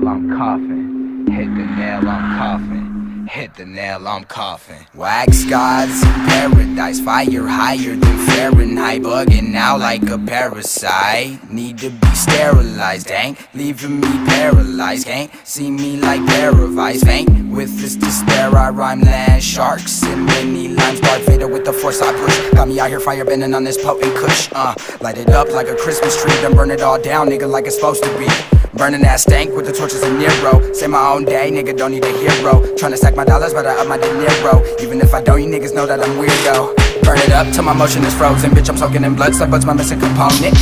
nail, I'm coughing. Hit the nail, I'm coughing. Hit the nail, I'm coughing. Wax gods in paradise, fire higher than Fahrenheit. Bugging out like a parasite, need to be sterilized. Ain't leaving me paralyzed, can't see me like paravised. Ain't with this despair, I rhyme land sharks and many limes. Darth Vader with the force I push, got me out here fire bending on this potent kush. Light it up like a Christmas tree, then burn it all down, nigga, like it's supposed to be. Burning that stank with the torches of Nero. Say my own day, nigga, don't need a hero. Tryna stack my dollars, but I up my De Niro. Even if I don't, you niggas know that I'm weirdo. Burn it up till my motion is frozen. Bitch, I'm soaking in blood, blood's my missing component.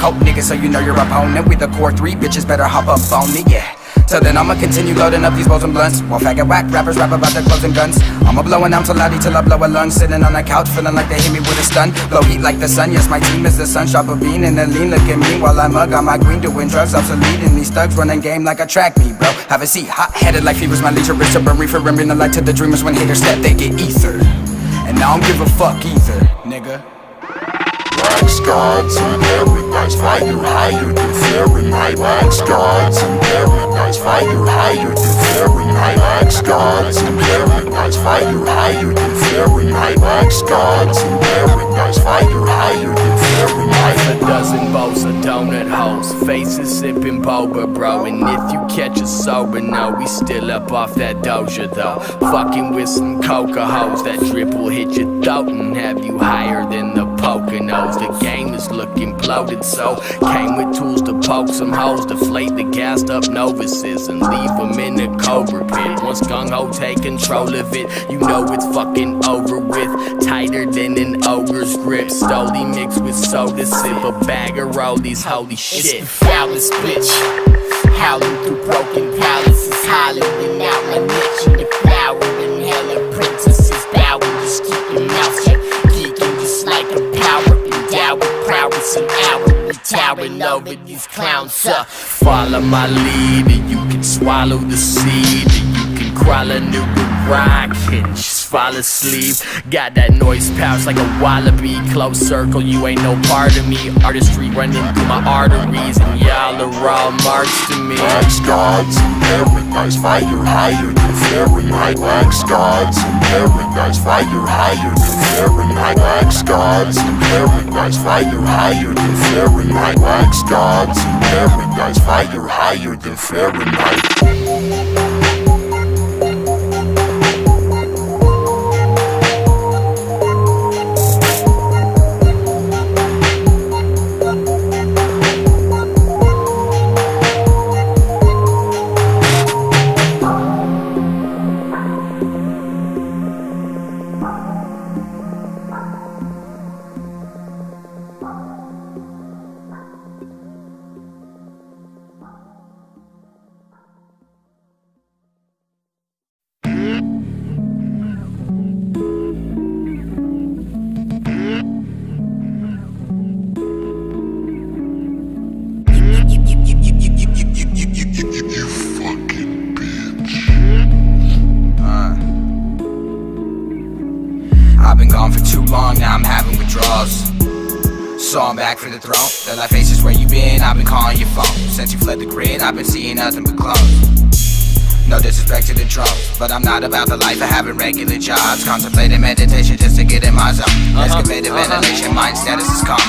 .CULT, nigga, so you know your opponent. With the core three, bitches better hop up on it, yeah. So then I'ma continue loading up these bowls and blunts, while faggot whack rappers rap about their clothes and guns. I'ma blow an ounce of loudie till I blow a lung. Sitting on the couch feeling like they hit me with a stun. Blow heat like the sun, yes my team is the sun. Drop a bean and a lean, look at me while I mug on my green. Doing drugs, obsolete and these thugs running game like a track meet, bro. Have a seat, hot-headed like fever's my leisure. Wrist up a reefer, rimming the light to the dreamers. When haters step, they get ether. And I don't give a fuck either, nigga. Wax gods in paradise, fire higher than Fahrenheit. Wax gods in paradise, fire higher than Fahrenheit. Wax gods in paradise, fire higher than Fahrenheit. Wax gods in paradise, fire higher than Fahrenheit. A dozen bowls of donut holes, faces sipping boba, bro. And if you catch us sober, no, we still up off that doja though. Fucking with some coca hoes, that drip will hit your throat and have you higher than the Poconos. The game is looking bloated, so came with tools to poke some holes, deflate the gassed up novices and leave them in the cobra pit. Once Gungho take control of it, you know it's fucking over with. Tighter than an ogre's grip, stoli mixed with soda, sip a bag of rollies, holy shit. It's the foulest bitch, howling through broken palaces, hollering out my niche and devouring hella princesses, bowing, just keep your mouth shut. Towering over these clowns up. Follow my lead, and you can swallow the seed, and you can crawl a new rock and just fall asleep. Got that noise pouch like a wallaby. Close circle, you ain't no part of me. Artistry running through my arteries, and y'all are all marks to me. Wax gods in paradise, fire higher than Fahrenheit. Wax gods in paradise, fire higher than Fahrenheit. Wax gods in paradise, fire higher than Fahrenheit. Wax gods in paradise, fire higher than Fahrenheit. So I'm back for the throne. The life faces where you been, I've been calling your phone. Since you fled the grid, I've been seeing nothing but clones. No disrespect to the trolls, but I'm not about the life of having regular jobs. Contemplating meditation just to get in my zone. Excavated ventilation, mind status is calm.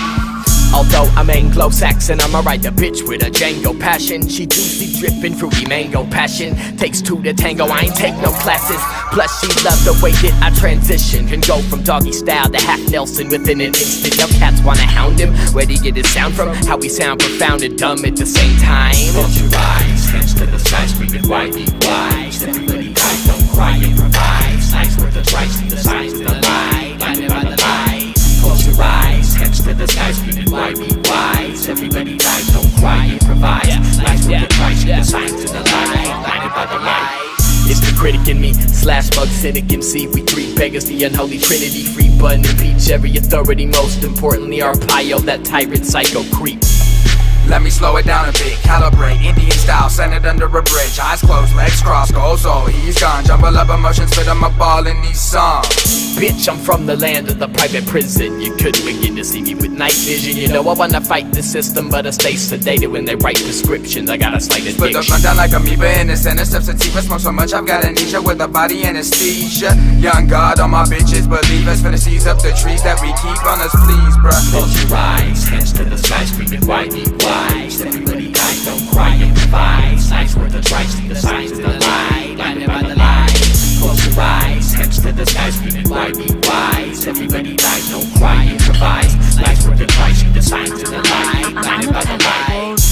Although I'm Anglo-Saxon, I'ma ride the bitch with a Django passion. She juicy, drippin' fruity mango passion. Takes two to tango, I ain't take no classes. Plus she loved the way that I transition. Can go from doggy style to half Nelson within an instant. Your cats wanna hound him, where do you get his sound from? How we sound profound and dumb at the same time. Close your eyes, hands to the sky, screaming why be wise. Everybody dies, don't cry, improvise. Eyes worth the price, see the signs and the lie, blinded by the light. Close your eyes, hands to the sky, screaming why be wise. Everybody dies, don't cry, improvise. Lies with the price, the signs and the lie, blinded by the light. It's the critic in me, slash mug, cynic MC. We three beggars, the unholy trinity. Free button, impeach every authority. Most importantly, our pile, that tyrant psycho creep. Let me slow it down a bit, calibrate, Indian style, send it under a bridge. Eyes closed, legs crossed, goes all, he's gone. Jumble up emotions, spit on my ball in these songs. Bitch, I'm from the land of the private prison. You couldn't begin to see me with night vision. You know I wanna fight the system, but I stay sedated when they write prescriptions. I got a slight addiction. Split the blunt down like amoeba in the center, steps of sativa. Smoke so much I've got amnesia with a body anesthesia. Young God, all my bitches believe us. Finna seize up the trees that we keep on us, please, bruh. Close your eyes, hands to the sky, screaming why be wise. Everybody dies, don't cry, and revise. Life's worth a try, see the signs in the light, blinded by the lies. Close your eyes, hands to the sky, screaming why be wise. Everybody dies, don't cry, and revise. Life's worth a try, see the signs in the light, blinded by the lies.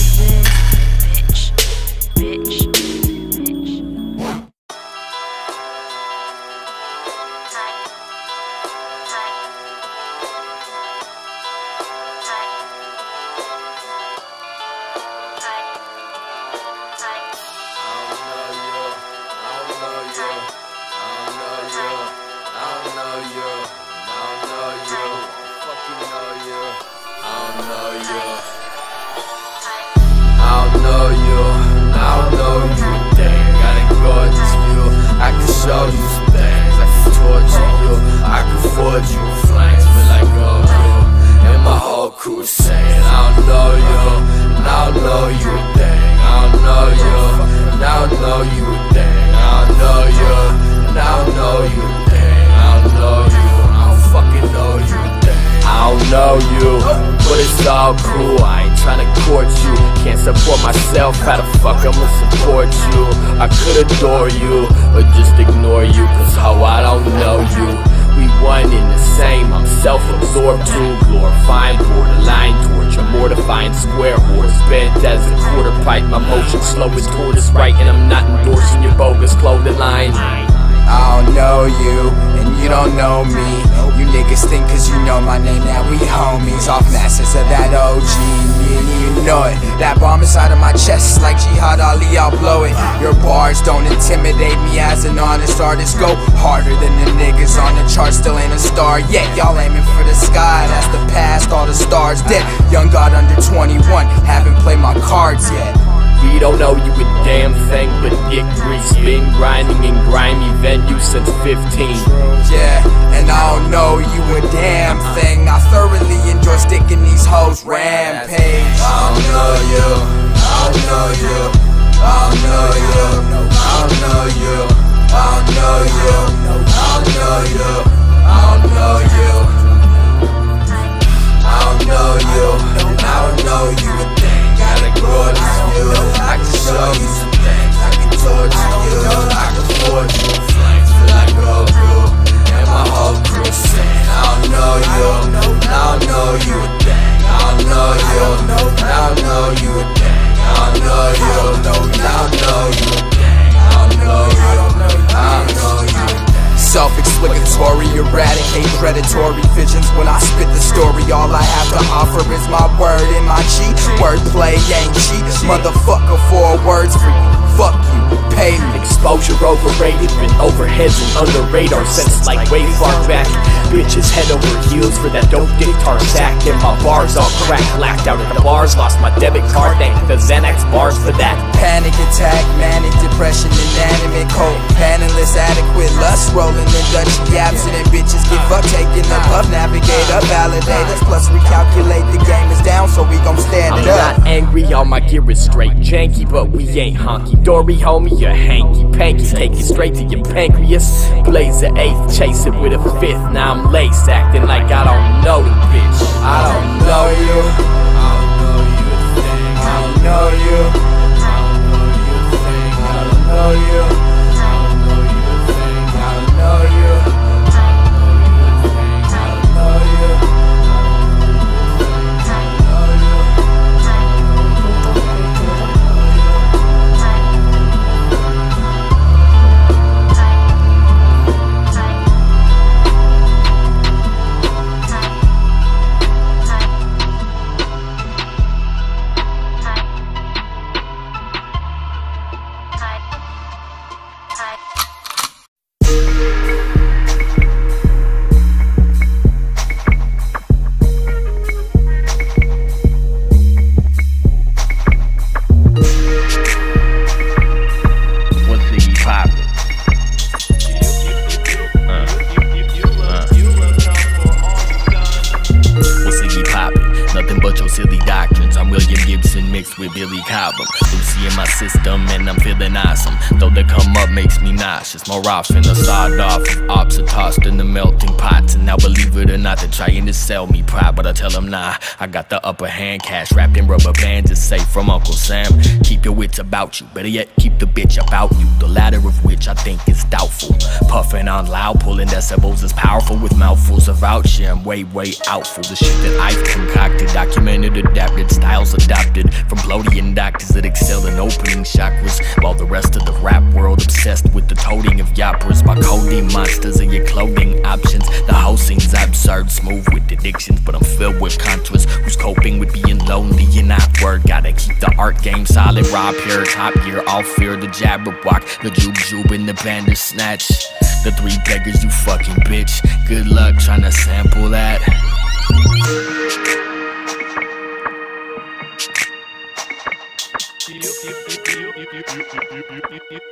Adore you or just ignore you, cause ho, I don't know you. We one in the same, I'm self-absorbed too. Glorifying, borderline, torture, mortifying, square horse bent as a quarter pipe. My motion slow as tortoise right, and I'm not endorsing your bogus clothing line. I don't know you, and you don't know me. You niggas think cause you know my name now we homies. Off masters of that OG, me and you know it. That bomb inside of my chest is like Jihad Ali, I'll blow it. Your bars don't intimidate me as an honest artist. Go harder than the niggas on the chart, still ain't a star yet. Y'all aiming for the sky, that's the past, all the stars dead. Young God under 21, haven't played my cards yet. We don't owe you a damn thing, but get grease. Been grinding in grimy venues since 15. Yeah, and I don't know you a damn thing. I thoroughly enjoy sticking these hoes rampage. I don't know you, I don't know you, I don't know you, I don't know you, I don't know you, I don't know you, I don't know you, I don't know you, I don't know you a thing. Gotta grow this view, I can show you some things, I can torture you, I can forge you in flames till I go through, and my whole crew saying, I don't know you, I don't know you a thing, I don't know you, I don't know you a thing, I don't know you, I don't know you a thing, I don't know you, I don't know you. Self-explicatory, eradicate predatory visions. When I spit the story, all I have to offer is my word and my cheat. Wordplay ain't cheap, motherfucker, four words for you. Fuck you, pay me. Exposure overrated, been overheads and under radar since like way far back. Bitches head over heels for that dope dick tarsack. And my bars all cracked, blacked out at the bars. Lost my debit card, thank the Xanax bars for that. Panic attack, manic depression, inanimate cold, paneless, adequate lust, rolling in Dutch yaps. And then bitches give up, taking a puff, navigate up, validate us. Plus recalculate, the game is down, so we gon' stand it up. I'm not angry, all my gear is straight. Janky, but we ain't honky-dory, homie, you're hanky-panky. Take it straight to your pancreas. Blaze an eighth, chase it with a fifth. Now I'm lace acting like I don't know the bitch. I don't know you, I don't know you a thing, I don't know you, I don't know you a thing, I don't know you, I don't know you a thing, I don't know you, I don't know you a thing, I don't know you, I don't know you, Billy Cobham. Lucy in my system and I'm feeling awesome. Though the come up makes me nauseous. My rocks finna start off with ops are tossed in the melting pots. And now believe it or not, they're trying to sell me pride, but I tell them nah, I got the upper hand. Cash wrapped in rubber bands is safe from Uncle Sam. Keep your wits about you, better yet keep the bitch about you. The latter of which I think is doubtful. Puffing on loud, pulling decibels is powerful. With mouthfuls of out, yeah, I'm way outful. The shit that I've concocted, documented, adapted, styles adopted from Plodian doctors that excel in opening chakras, while the rest of the rap world obsessed with the toting of yappers by codeine monsters and your clothing options. The housing's absurd, smooth with addictions, but I'm filled with contras who's coping with being lonely and awkward. Gotta keep the art game solid, raw, pure, top gear, all fear, the Jabberwock, the Jujube and the Bandersnatch, the three beggars, you fucking bitch. Good luck trying to sample that.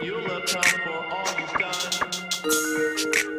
You love time for all you've done.